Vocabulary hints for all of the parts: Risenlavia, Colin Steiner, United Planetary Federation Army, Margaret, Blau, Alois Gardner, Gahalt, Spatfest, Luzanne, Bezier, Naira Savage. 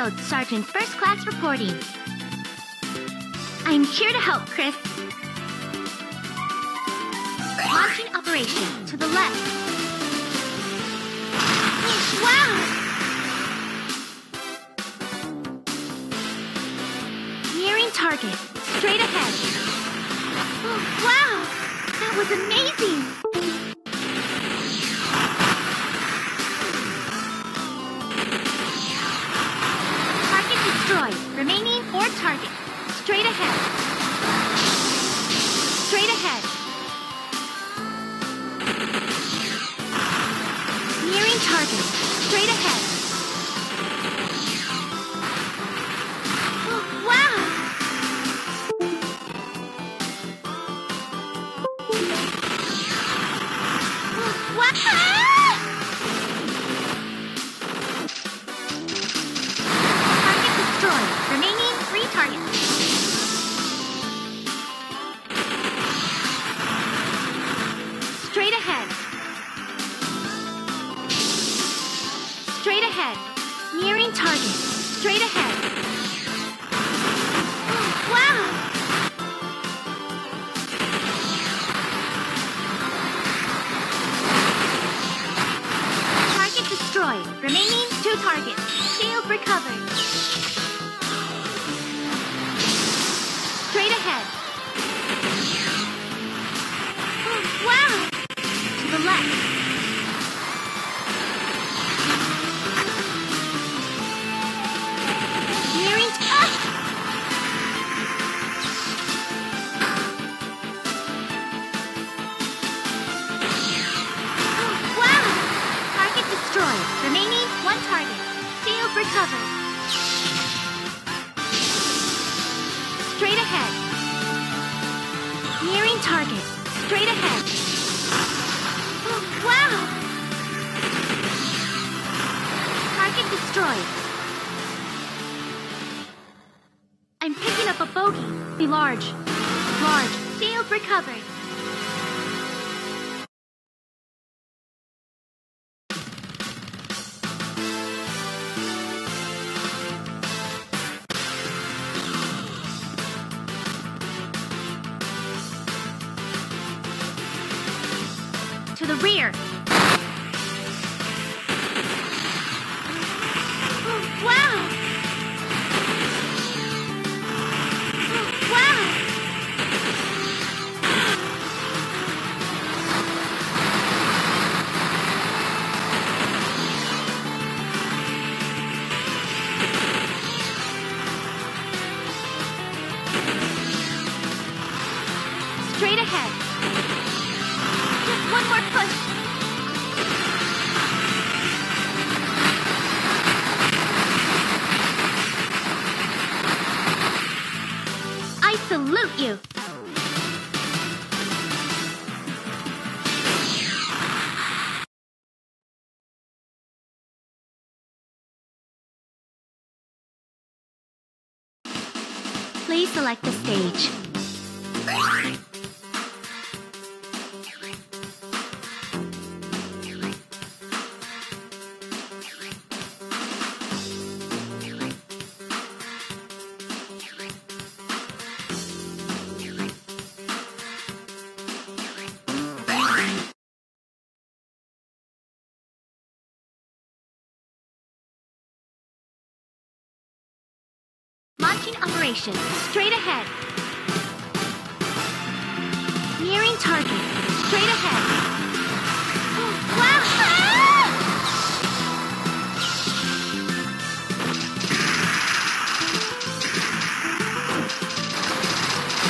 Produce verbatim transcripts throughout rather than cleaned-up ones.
Field Sergeant First Class reporting. I'm here to help, Chris. Launching operation to the left. Wow! Nearing target. Straight ahead. Oh, wow! That was amazing! Remaining four targets. Straight ahead. Straight ahead. Nearing target. Straight ahead. Oh, wow! Oh, wow! Straight ahead. Oh, wow! Target destroyed. Remaining two targets. Shield recovered. Straight ahead. Oh, wow! To the left. Remaining one target. Shield recovered. Straight ahead. Nearing target. Straight ahead. Oh, wow! Target destroyed. I'm picking up a bogey. Be large. Large. Shield recovered. Rear. Oh, wow! Oh, wow! Straight ahead. Just one more push. Salute you. Please select the stage. Operation. Straight ahead. Nearing target. Straight ahead. Oh, wow!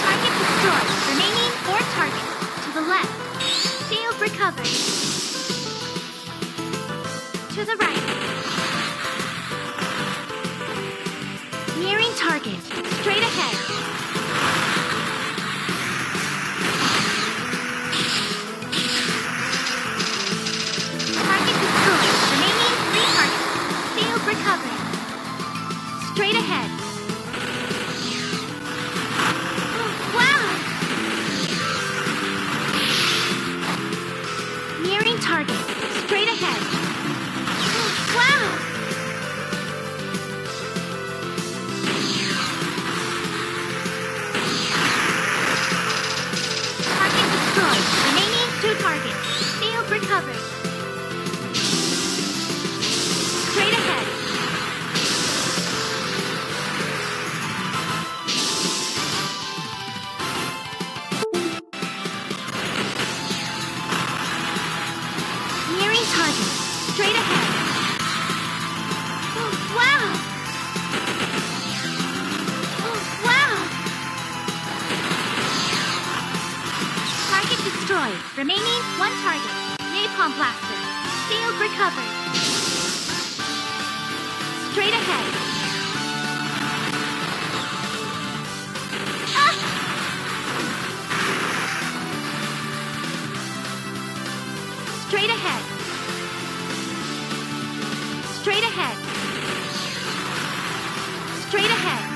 Target destroyed. Remaining four targets. To the left. Shield recovered. To the right. Target. Straight ahead. Target destroyed. Remaining three targets. Shield recovered. Straight ahead. Oh, wow! Nearing target. Straight ahead. Oh, wow! Savage. Straight ahead. Nearing target. Straight ahead. Oh, wow! Oh, wow! Target destroyed. Remaining one target. Napalm blaster. Shield recovered. Straight ahead. Ah! Straight ahead. Straight ahead. Straight ahead.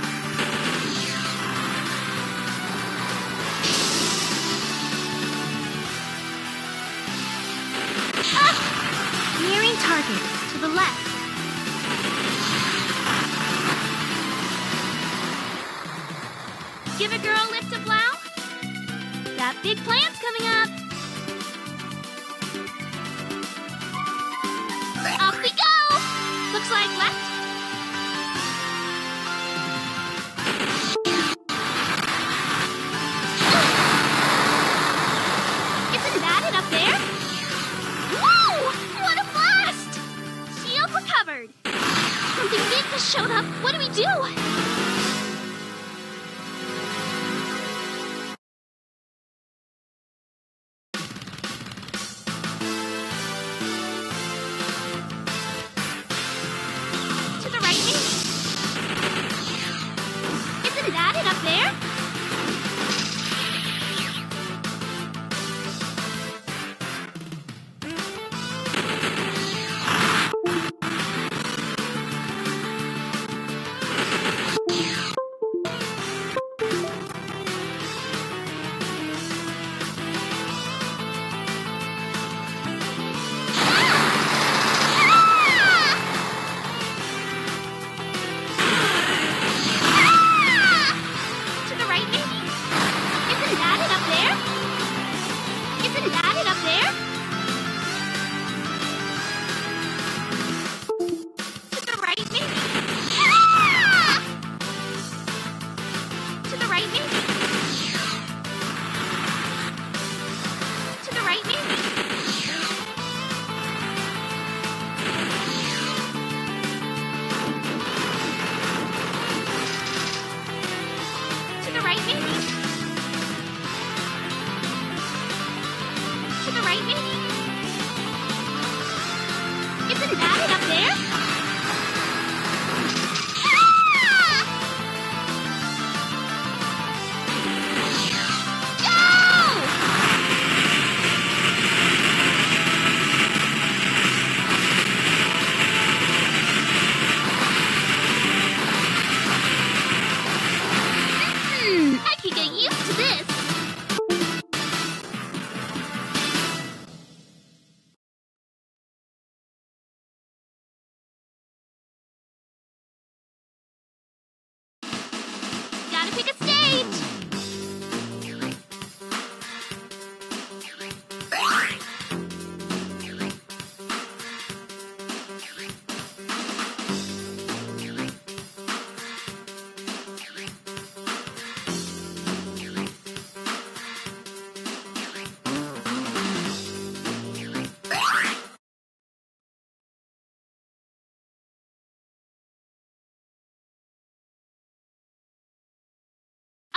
Nearing target, to the left. Give a girl a lift to Blau. Got big plans coming up. Off we go! Looks like left. Isn't that it up there? Whoa! What a blast! Shield recovered. Something big just showed up. What do we do?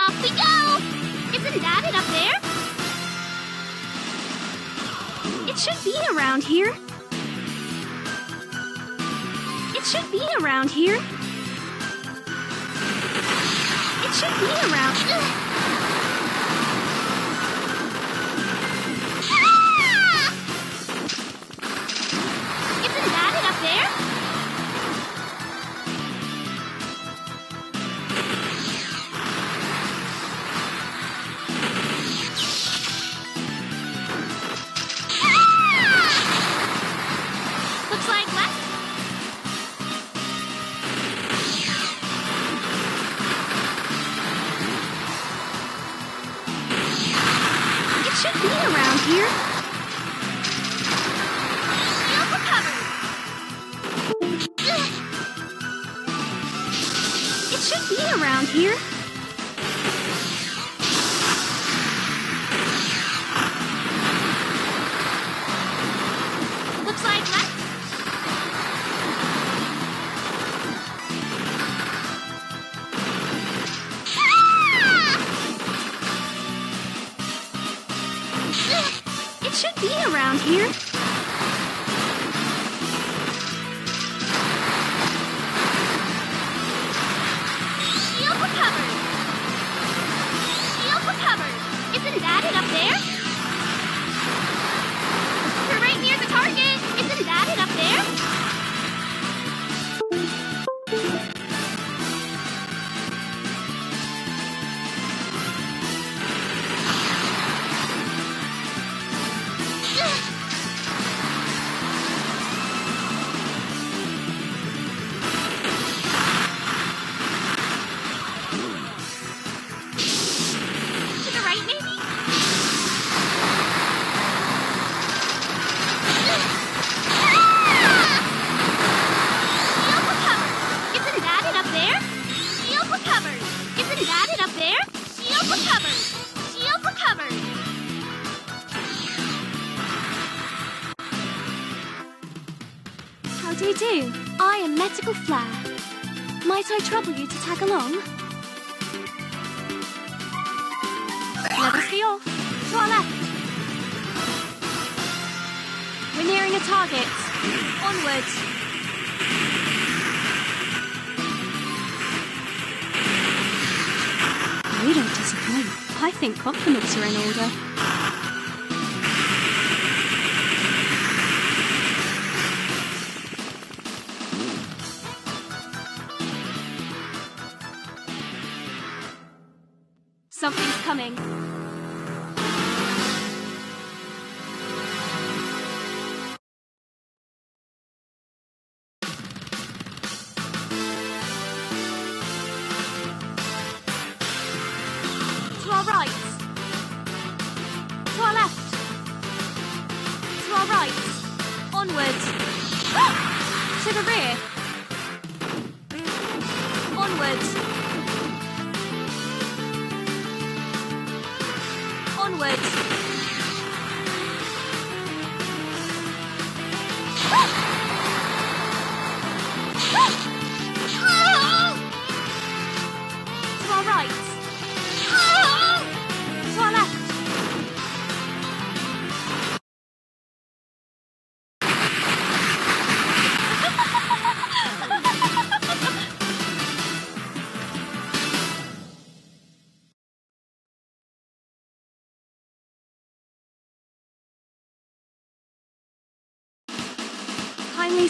Off we go! Isn't that it up there? It should be around here. It should be around here. It should be around. Ah! Isn't that it up there? around here. Looks like ah! It should be around here. Compliments are in order. Something's coming.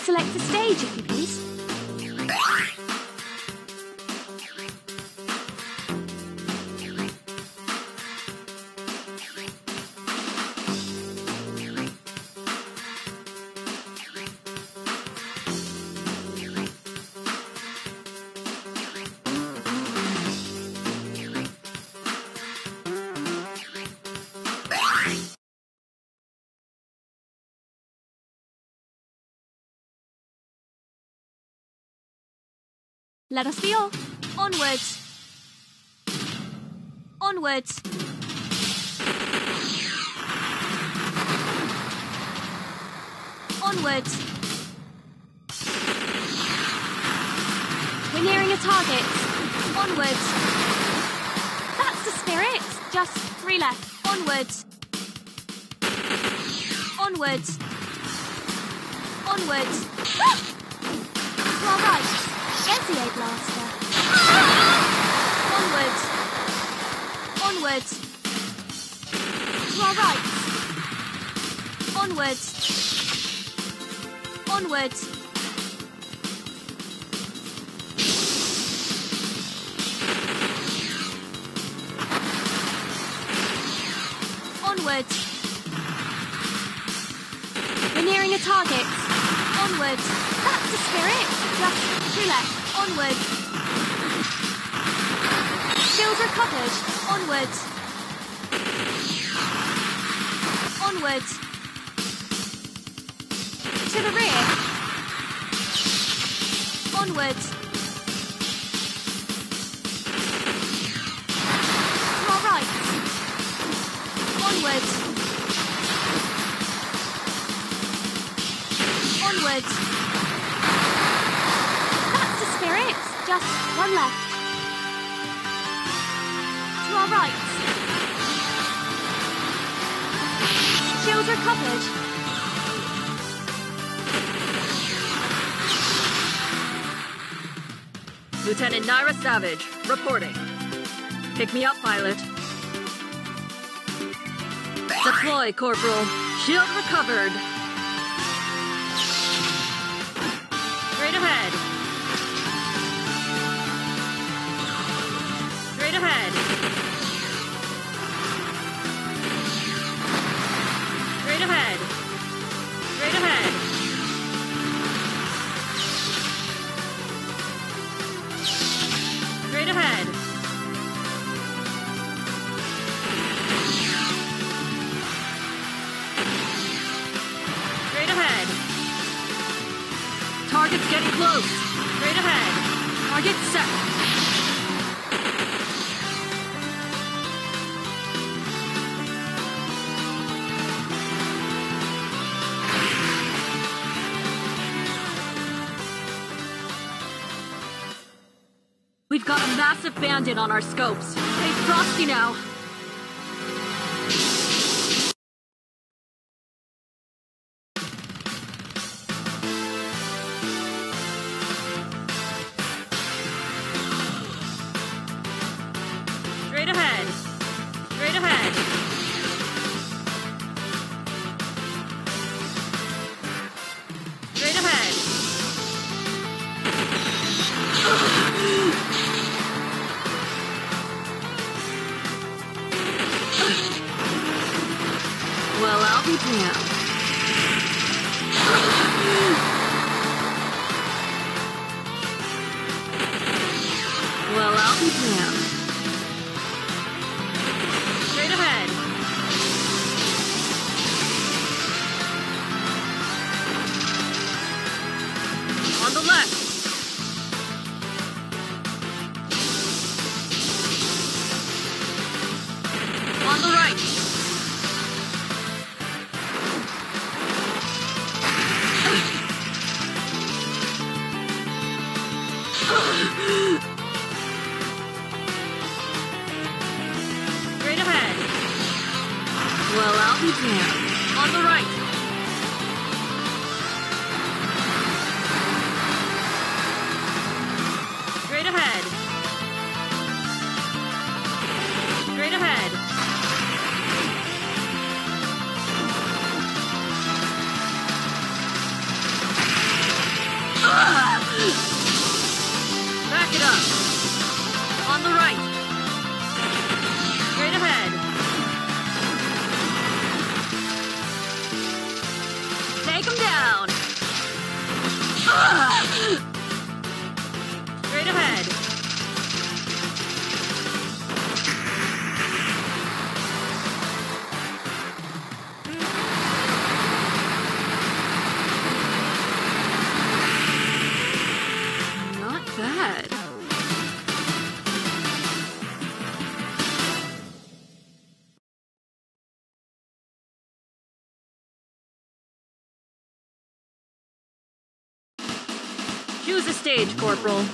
Select the stage, if you please. Let us be off. Onwards. Onwards. Onwards. We're nearing a target. Onwards. That's the spirit. Just three left. Onwards. Onwards. Onwards. To our right. Gesier blaster. Onwards. Onwards. To our right. Onwards. Onwards. Onwards. We're nearing a target. Onwards. That's the spirit. Just two left. Onwards. Shield recovered. Onwards. Onwards. To the rear. Onwards. Onwards. Onwards. That's the spirit. Just one left. To our right. Shields recovered. Lieutenant Naira Savage, reporting. Pick me up, pilot. Deploy, Corporal. Shield recovered. Straight ahead. Straight ahead. Straight ahead. Straight ahead. Ahead. Straight ahead. Target's getting close. Straight ahead. Target set. We've got a massive bandit on our scopes. Stay frosty now. Straight ahead. Straight ahead. Straight ahead. Well, I'll be damned. Well, I'll be damned. Straight ahead. On the left. On the right. On the right. Straight ahead. Straight ahead. Back it up. On the right. Straight ahead. Down. Ah! Straight ahead. Not bad. Choose a stage, Corporal.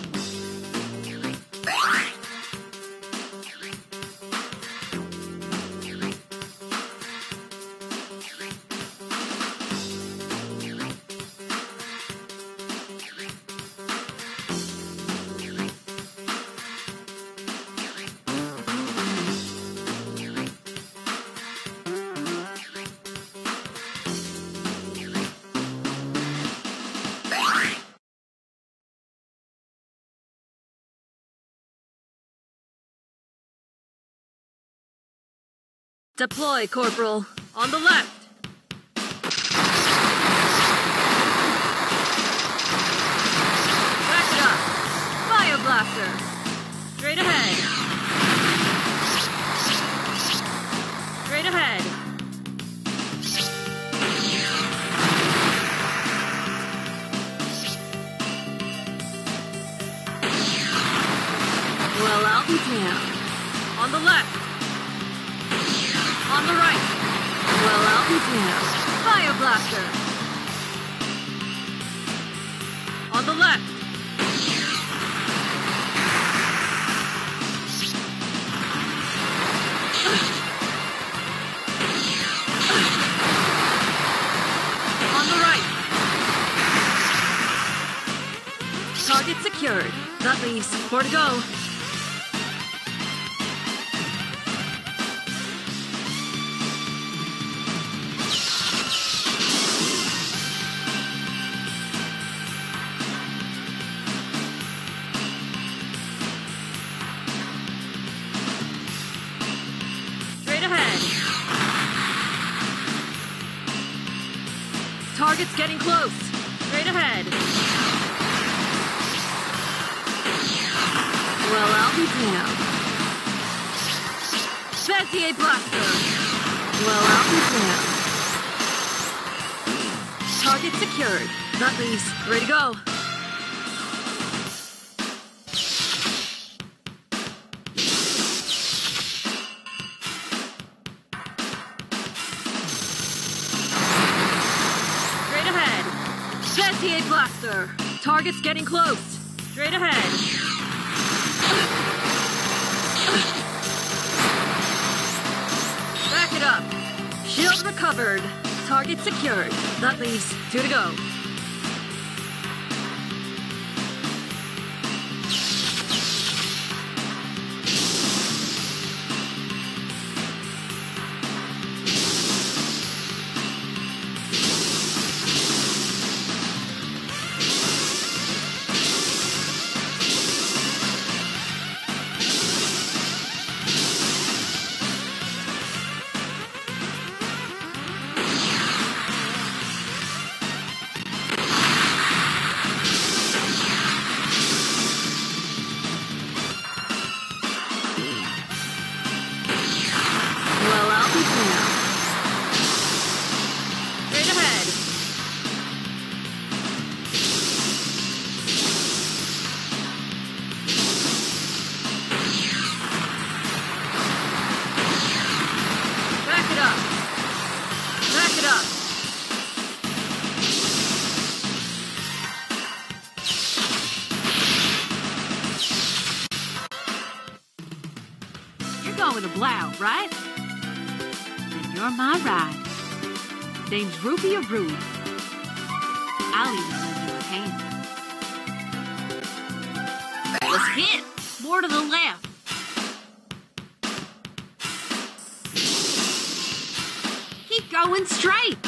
Deploy, Corporal. On the left. Back it up. Fire blaster. Straight ahead. Straight ahead. Well, I'll be damned. On the left. On the right. faster. On the left. Target secured. That leaves four to go. Straight ahead. Target's getting close. Straight ahead. Well, I'll be damned. Bezier Blaster. Well, I'll be damned. Target secured. Not least. Ready to go. Straight ahead. Bezier Blaster. Target's getting close. Straight ahead. Shield recovered. Target secured. That leaves two to go. With a Blau, right? And you're my ride. Name's Ruby or Rude. I'll even lend you a hand. Let's hit! More to the left. Keep going straight.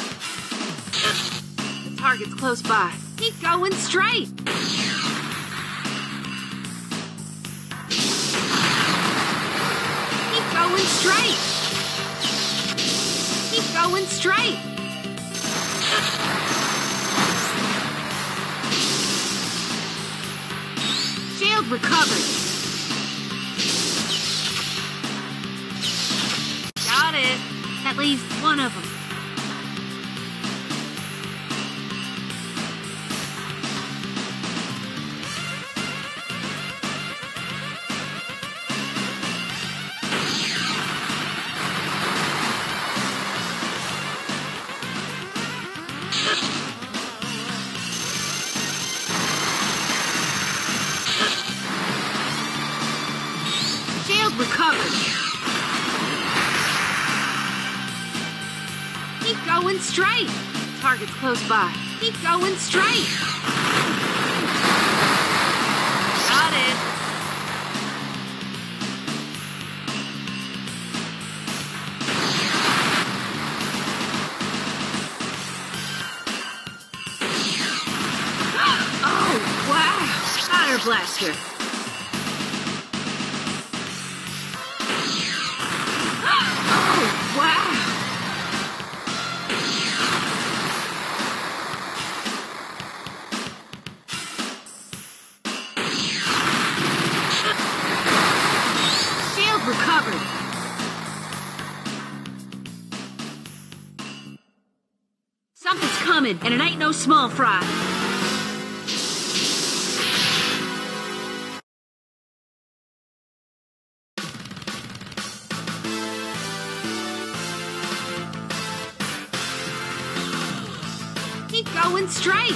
The target's close by. Keep going straight. Going straight. Keep going straight. Shield recovered. Got it. At least one of them. Recovered. Keep going straight. Target's close by. Keep going straight. Got it. Oh, wow. Spider Blaster. Something's coming, and it ain't no small fry. going straight.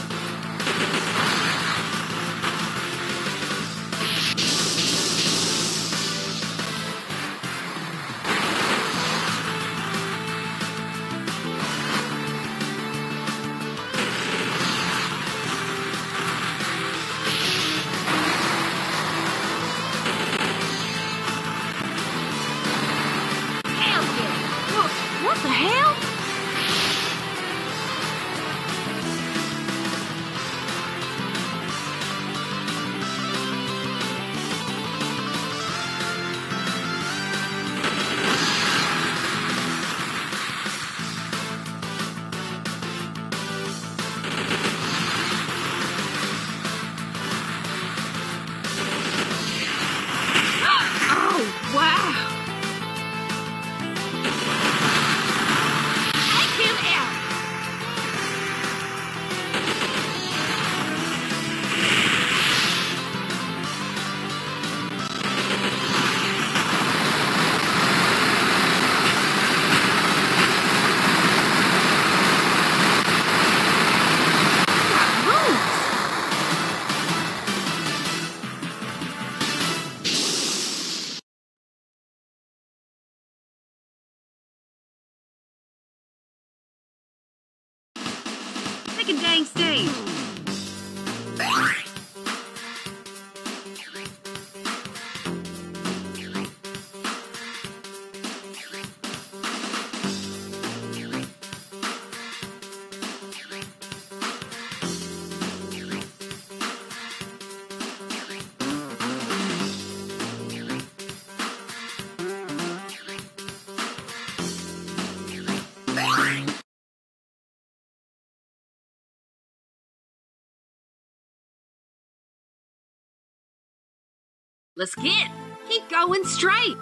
Let's get. Keep going straight.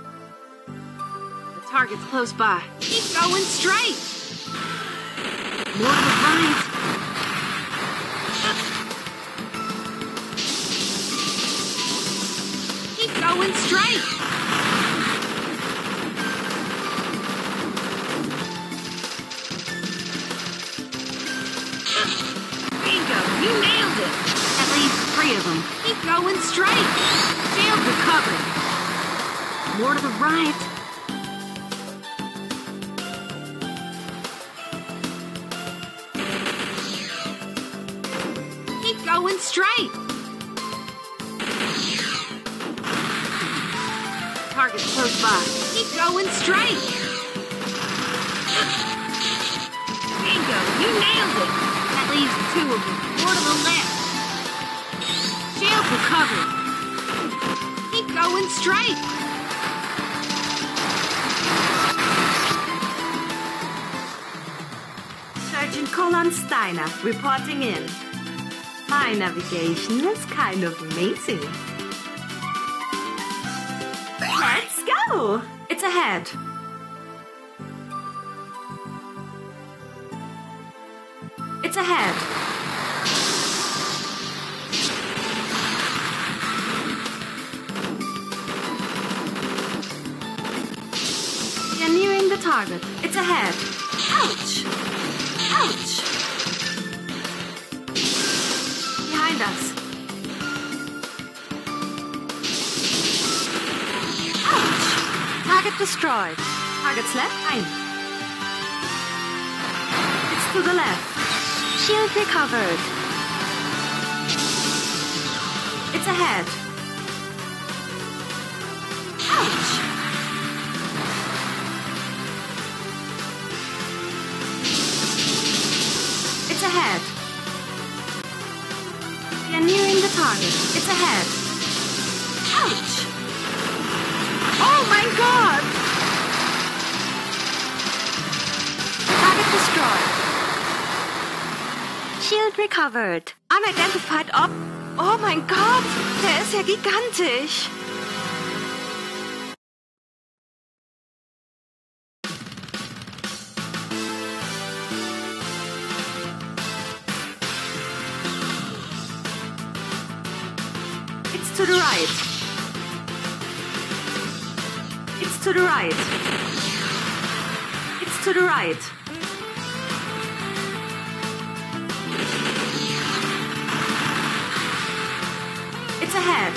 The target's close by. Keep going straight. More of the vines. Keep going straight. Bingo, you nailed it. At least three of them. Keep going straight. Failed to cover. More to the right. Keep going straight. Target close by. Keep going straight. Bingo, you nailed it. That leaves two of them. More to the left. Failed to cover. Going straight. Surgeon Colin Steiner reporting in. My navigation is kind of amazing. Let's go! It's ahead. It's ahead. Target. It's ahead. Ouch! Ouch! Behind us. Ouch! Target destroyed. Target's left. Ein. It's to the left. Shield recovered. It's ahead. Ouch! Ahead. We are nearing the target. It's ahead. Ouch! Oh my god! Target destroyed. Shield recovered. Unidentified op... Oh mein Gott! Der ist ja gigantisch! To the right. It's to the right. It's to the right. ahead.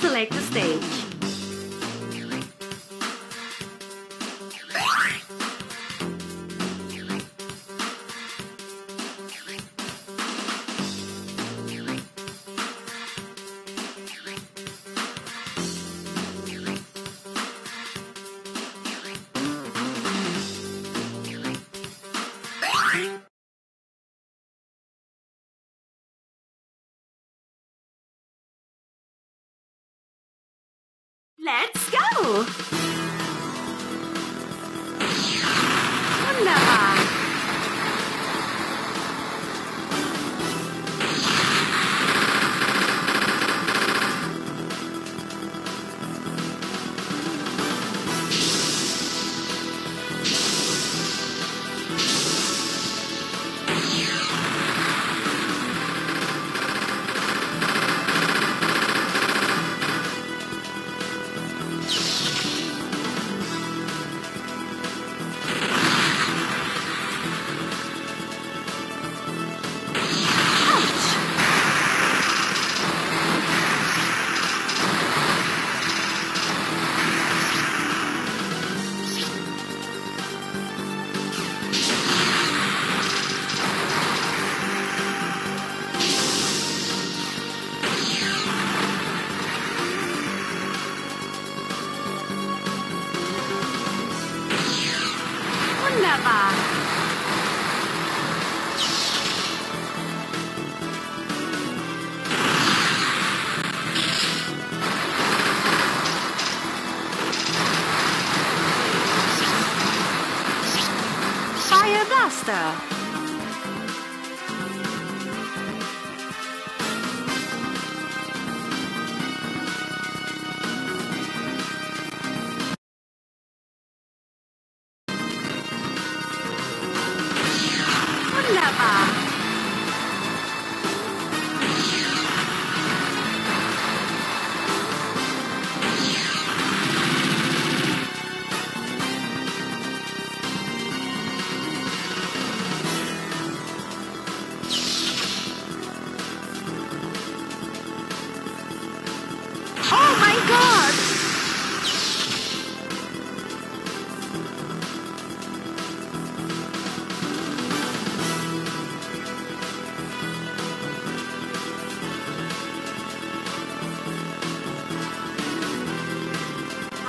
Select the stage. Let's go! Wunderbar!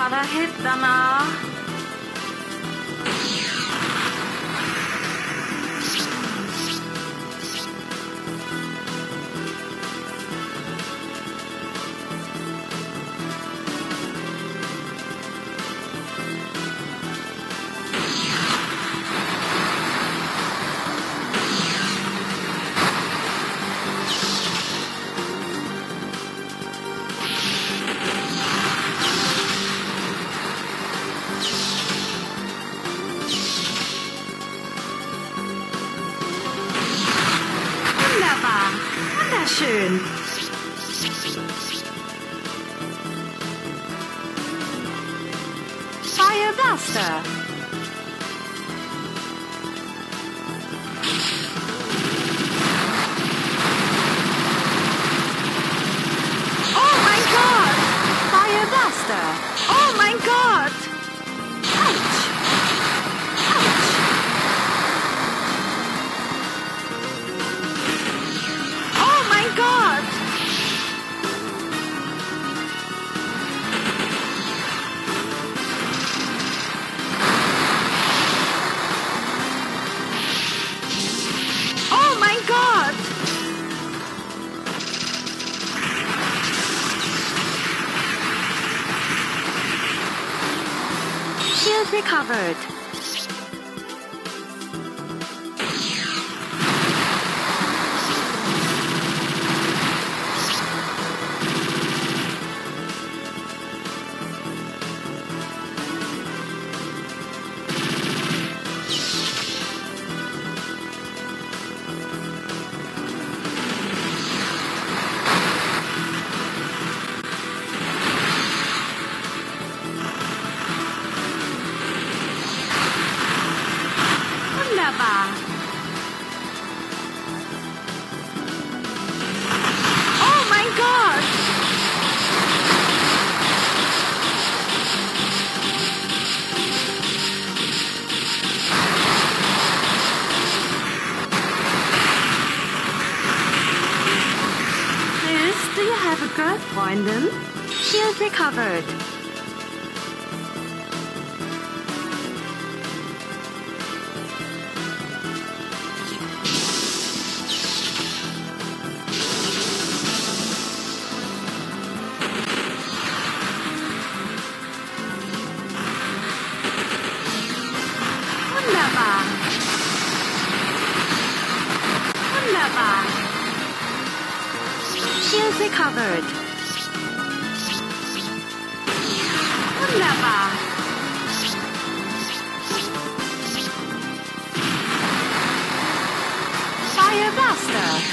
gotta hit them all. Wunderschön. Fire Buster. Oh mein Gott! Fire Buster. Oh mein Gott! Recovered. Freundin. Shield recovered. Wunderbar. Wunderbar. Shield recovered. Wunderbar. Firebuster.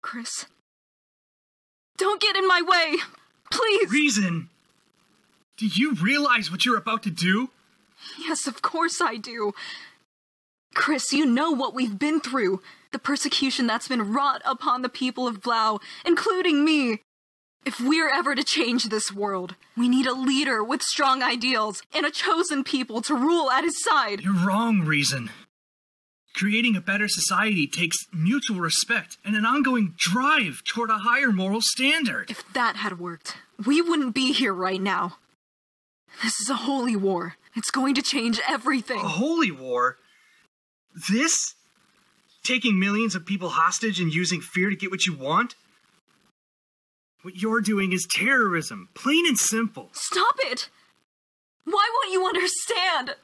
Chris, don't get in my way, please. Reason. Do you realize what you're about to do? Yes, of course I do. Chris, you know what we've been through. The persecution that's been wrought upon the people of Blau, including me. If we're ever to change this world, we need a leader with strong ideals and a chosen people to rule at his side. You're wrong, Reason. Creating a better society takes mutual respect and an ongoing drive toward a higher moral standard. If that had worked, we wouldn't be here right now. This is a holy war. It's going to change everything. A holy war? This? Taking millions of people hostage and using fear to get what you want? What you're doing is terrorism, plain and simple. Stop it! Why won't you understand?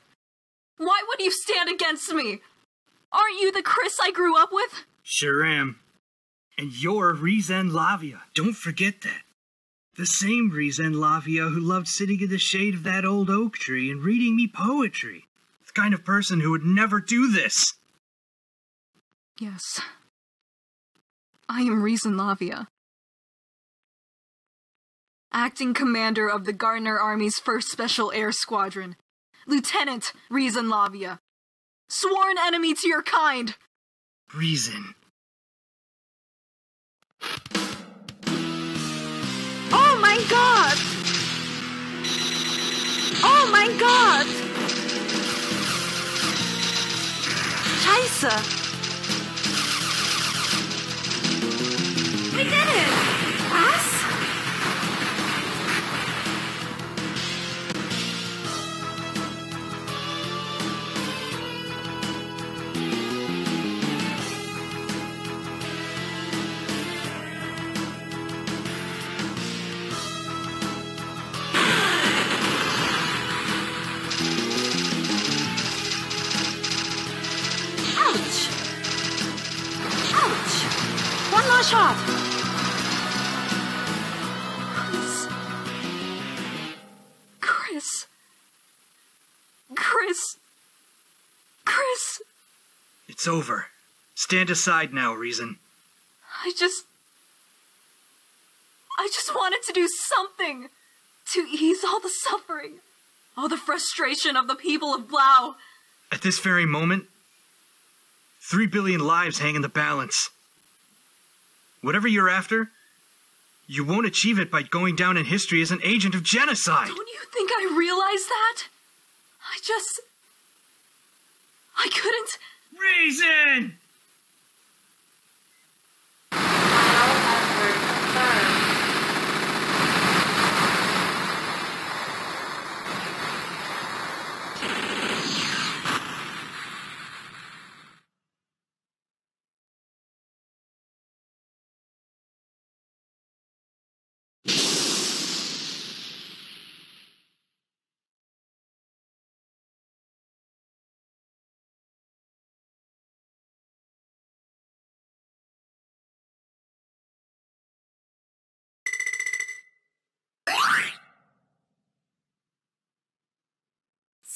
Why would you stand against me? Aren't you the Chris I grew up with? Sure am. And you're Risenlavia. Don't forget that. The same Risenlavia who loved sitting in the shade of that old oak tree and reading me poetry. The kind of person who would never do this. Yes. I am Risenlavia. Acting commander of the Gardner Army's first Special Air Squadron. Lieutenant Risenlavia. Sworn enemy to your kind. Reason. Oh my God! Oh mein Gott! Scheiße! We did it! Was? Shot. Chris. Chris. Chris. Chris. It's over. Stand aside now, Reason. I just... I just wanted to do something to ease all the suffering, all the frustration of the people of Blau. At this very moment, three billion lives hang in the balance. Whatever you're after, you won't achieve it by going down in history as an agent of genocide. Don't you think I realize that? I just... I couldn't... Reason!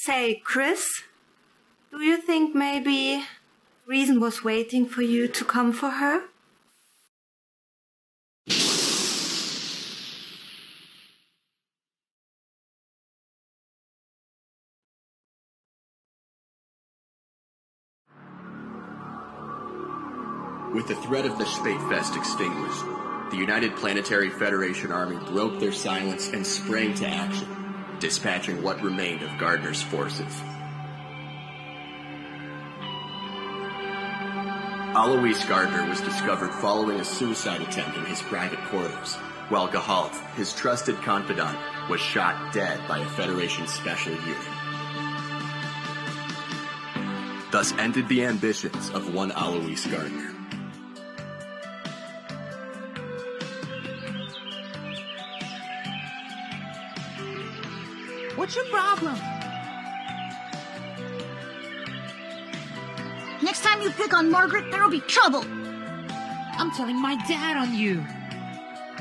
Say, Chris, do you think maybe Reason was waiting for you to come for her? With the threat of the Spatfest extinguished, the United Planetary Federation Army broke their silence and sprang to action, dispatching what remained of Gardner's forces. Alois Gardner was discovered following a suicide attempt in his private quarters, while Gahalt, his trusted confidant, was shot dead by a Federation special unit. Thus ended the ambitions of one Alois Gardner. What's your problem? Next time you pick on Margaret, there'll be trouble. I'm telling my dad on you.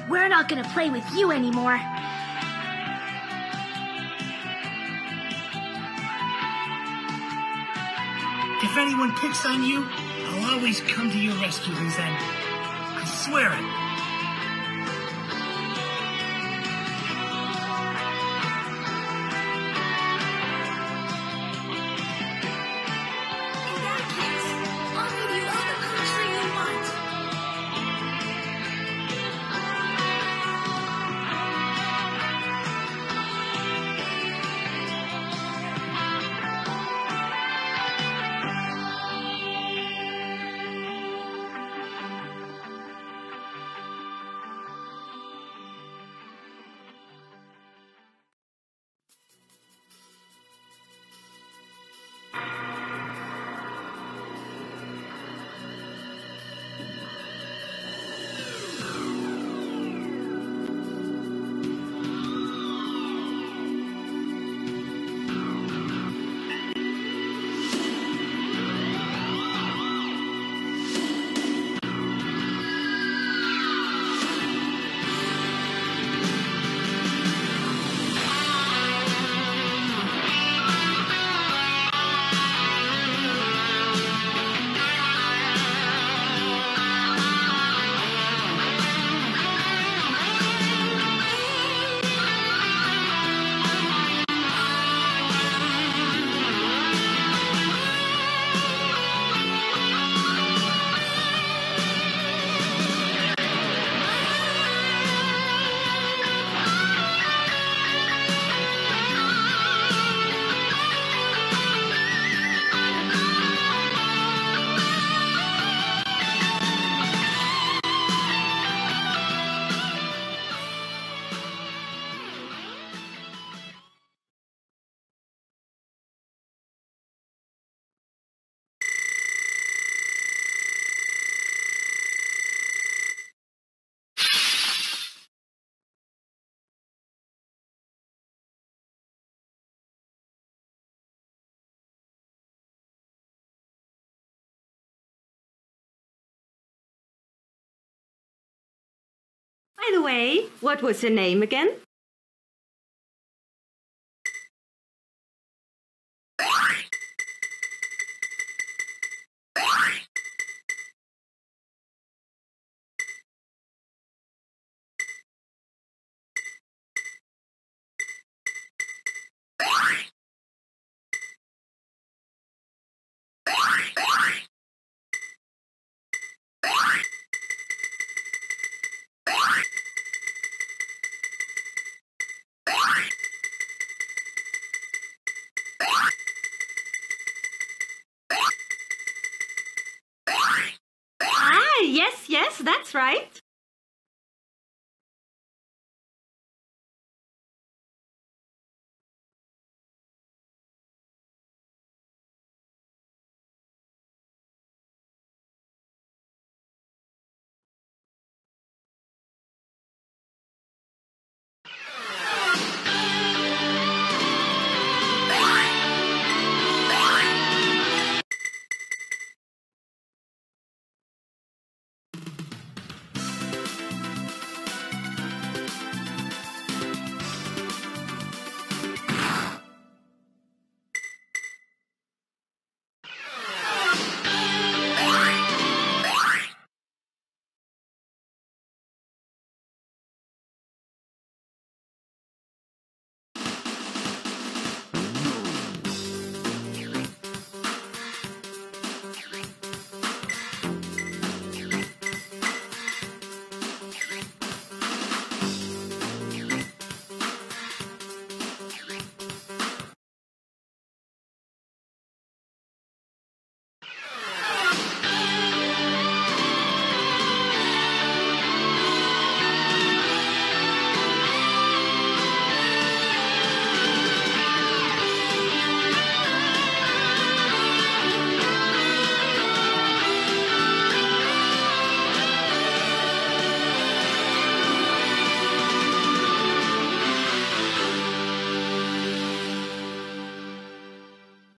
We're not gonna play with you anymore. If anyone picks on you, I'll always come to your rescue, Luzanne. I swear it. By the way, what was her name again? Yes, yes, that's right.